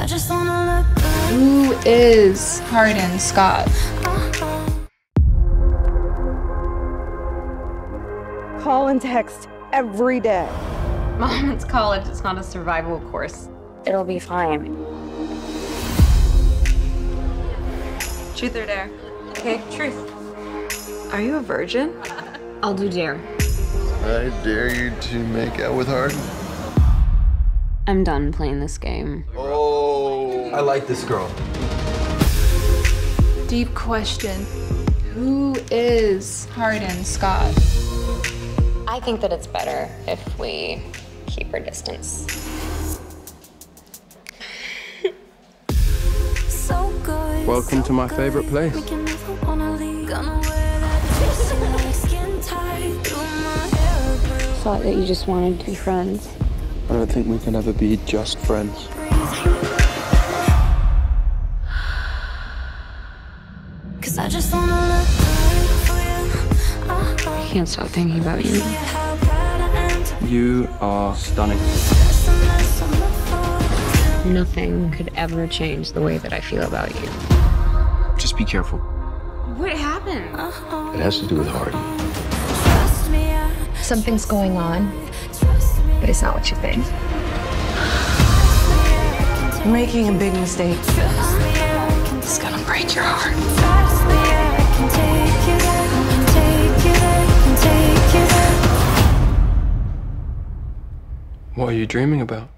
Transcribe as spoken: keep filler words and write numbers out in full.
I just wanna look good. Who is Hardin Scott? Call and text every day. Mom, it's college. It's not a survival course. It'll be fine. Truth or dare? Okay, truth. Are you a virgin? I'll do dare. I dare you to make out with Hardin. I'm done playing this game. Oh, I like this girl. Deep question. Who is Hardin Scott? I think that it's better if we keep our distance. So good. Welcome so to my good. favorite place. We can never wanna leave. Gonna wear that juicy skin tight. Do my hair. Thought that you just wanted to be friends. I don't think we can ever be just friends. Cause I just wanna look good for you. I can't stop thinking about you. You are stunning. Nothing could ever change the way that I feel about you. Just be careful. What happened? It has to do with Hardin. Something's going on. But it's not what you think. You're making a big mistake. It's gonna break your heart. What are you dreaming about?